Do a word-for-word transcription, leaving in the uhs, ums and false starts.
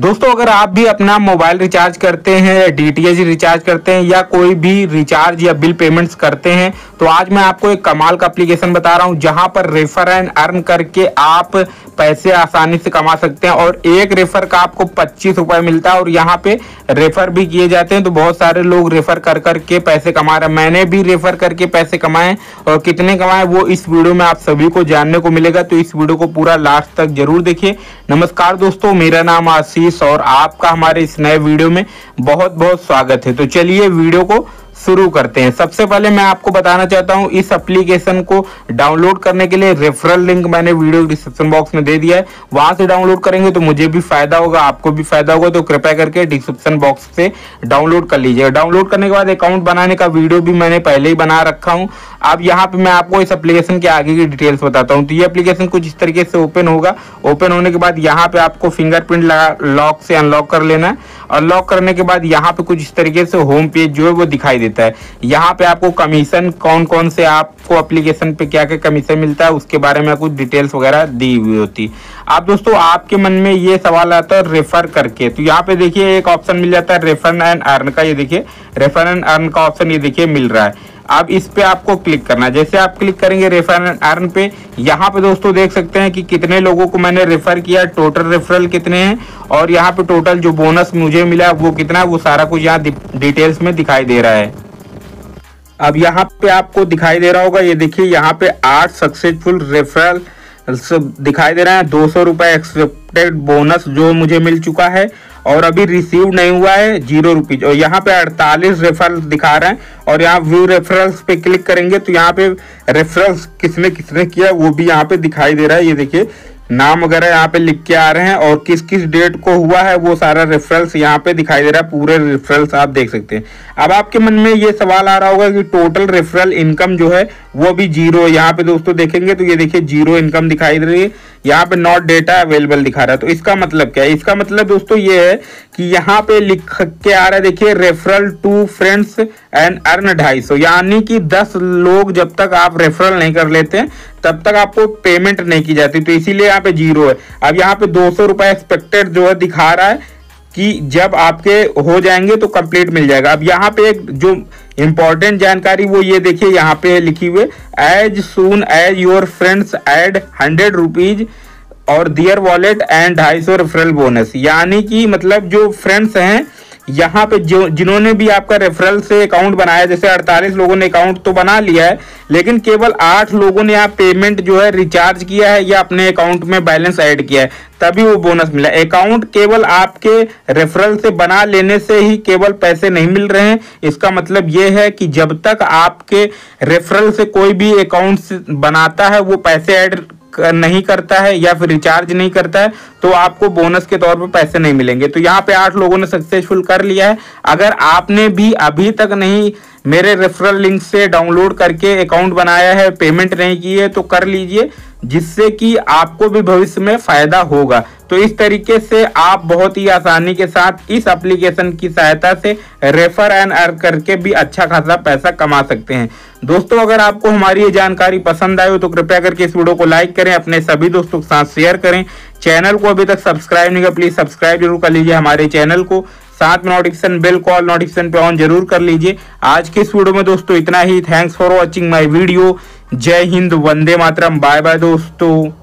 दोस्तों अगर आप भी अपना मोबाइल रिचार्ज करते हैं, डी टी एच रिचार्ज करते हैं या कोई भी रिचार्ज या बिल पेमेंट्स करते हैं तो आज मैं आपको एक कमाल का एप्लीकेशन बता रहा हूं जहां पर रेफर एंड अर्न करके आप पैसे आसानी से कमा सकते हैं और एक रेफर का आपको पच्चीस रुपये मिलता है और यहां पे रेफर भी किए जाते हैं। तो बहुत सारे लोग रेफर कर करके पैसे कमा रहे हैं, मैंने भी रेफर करके पैसे कमाए और कितने कमाए वो इस वीडियो में आप सभी को जानने को मिलेगा, तो इस वीडियो को पूरा लास्ट तक जरूर देखिए। नमस्कार दोस्तों, मेरा नाम आशीष और आपका हमारे इस नए वीडियो में बहुत बहुत स्वागत है। तो चलिए वीडियो को शुरू करते हैं। सबसे पहले मैं आपको बताना चाहता हूं इस एप्लीकेशन को डाउनलोड करने के लिए रेफरल लिंक मैंने वीडियो डिस्क्रिप्शन बॉक्स में दे दिया है, वहां से डाउनलोड करेंगे तो मुझे भी फायदा होगा, आपको भी फायदा होगा। तो कृपया करके डिस्क्रिप्शन बॉक्स से डाउनलोड कर लीजिएगा। डाउनलोड करने के बाद अकाउंट बनाने का वीडियो भी मैंने पहले ही बना रखा हूँ। अब यहाँ पे मैं आपको इस एप्लीकेशन के आगे की डिटेल्स बताता हूँ। तो ये एप्लीकेशन कुछ इस तरीके से ओपन होगा। ओपन होने के बाद यहाँ पे आपको फिंगरप्रिंट लॉक से अनलॉक कर लेना है। अनलॉक करने के बाद यहाँ पे कुछ इस तरीके से होम पेज जो है वो दिखाई देता है। यहाँ पे आपको कमीशन कौन कौन से आपको एप्लीकेशन पे क्या क्या कमीशन मिलता है उसके बारे में कुछ डिटेल्स वगैरह दी हुई होती। आप दोस्तों आपके मन में ये सवाल आता है रेफर करके, तो यहाँ पे देखिए एक ऑप्शन मिल जाता है रेफर एंड अर्न का। ये देखिए रेफर एंड अर्न का ऑप्शन ये देखिए मिल रहा है। अब इस पे आपको क्लिक करना है। जैसे आप क्लिक करेंगे रेफर एंड अर्न पे, यहाँ पे दोस्तों देख सकते हैं कि कितने लोगों को मैंने रेफर किया, टोटल रेफरल कितने हैं और यहाँ पे टोटल जो बोनस मुझे मिला वो कितना है, वो सारा कुछ यहाँ डिटेल्स में दिखाई दे रहा है। अब यहाँ पे आपको दिखाई दे रहा होगा, ये देखिए यहाँ पे आठ सक्सेसफुल रेफरल दिखाई दे रहे हैं। दो सौ रुपये एक्सेप्टेड बोनस जो मुझे मिल चुका है और अभी रिसीव नहीं हुआ है जीरो रुपीज। और यहाँ पे अड़तालीस रेफरल्स दिखा रहे हैं और यहाँ व्यू रेफरल्स पे क्लिक करेंगे तो यहाँ पे रेफरल्स किसने किसने किया वो भी यहाँ पे दिखाई दे रहा है। ये देखिए नाम वगैरह यहाँ पे लिख के आ रहे हैं और किस किस डेट को हुआ है वो सारा रेफरल्स यहाँ पे दिखाई दे रहा है। पूरे रेफरल्स आप देख सकते हैं। अब आपके मन में ये सवाल आ रहा होगा कि टोटल रेफरल इनकम जो है वो भी जीरो। यहाँ पे दोस्तों देखेंगे तो ये देखिए जीरो इनकम दिखाई दे रही है, यहाँ पे नॉट डेटा अवेलेबल दिखा रहा है। तो इसका मतलब क्या है? इसका मतलब दोस्तों ये है कि यहाँ पे लिख के आ रहा है, देखिए referral to friends and earn ढाई सौ, यानी कि दस लोग जब तक आप रेफरल नहीं कर लेते तब तक आपको पेमेंट नहीं की जाती, तो इसीलिए यहाँ पे जीरो है। अब यहाँ पे दो सौ रुपये एक्सपेक्टेड जो है दिखा रहा है कि जब आपके हो जाएंगे तो कंप्लीट मिल जाएगा। अब यहाँ पे एक जो इंपॉर्टेंट जानकारी वो ये देखिए यहाँ पे लिखी हुई as soon as your friends add hundred rupees और दियर वॉलेट एंड ढाई सौ रेफरल बोनस, यानी कि मतलब जो फ्रेंड्स हैं यहाँ पे जो जिन्होंने भी आपका रेफरल से अकाउंट बनाया, जैसे अड़तालीस लोगों ने अकाउंट तो बना लिया है लेकिन केवल आठ लोगों ने आप पेमेंट जो है रिचार्ज किया है या अपने अकाउंट में बैलेंस ऐड किया है तभी वो बोनस मिला। अकाउंट केवल आपके रेफरल से बना लेने से ही केवल पैसे नहीं मिल रहे हैं। इसका मतलब ये है कि जब तक आपके रेफरल से कोई भी अकाउंट बनाता है वो पैसे ऐड नहीं करता है या फिर रिचार्ज नहीं करता है तो आपको बोनस के तौर पर पैसे नहीं मिलेंगे। तो यहाँ पे आठ लोगों ने सक्सेसफुल कर लिया है। अगर आपने भी अभी तक नहीं मेरे रेफरल लिंक से डाउनलोड करके अकाउंट बनाया है, पेमेंट नहीं की है तो कर लीजिए, जिससे कि आपको भी भविष्य में फायदा होगा। तो इस तरीके से आप बहुत ही आसानी के साथ इस एप्लीकेशन की सहायता से रेफर एंड अर्न करके भी अच्छा खासा पैसा कमा सकते हैं। दोस्तों अगर आपको हमारी ये जानकारी पसंद आई हो तो कृपया करके इस वीडियो को लाइक करें, अपने सभी दोस्तों के साथ शेयर करें। चैनल को अभी तक सब्सक्राइब नहीं किया प्लीज सब्सक्राइब जरूर कर लीजिए हमारे चैनल को, साथ में नोटिफिकेशन बेल कॉल नोटिफिकेशन पे ऑन जरूर कर लीजिए। आज के इस वीडियो में दोस्तों इतना ही। Thanks for watching my video. जय हिंद, वंदे मातरम, बाय बाय दोस्तों।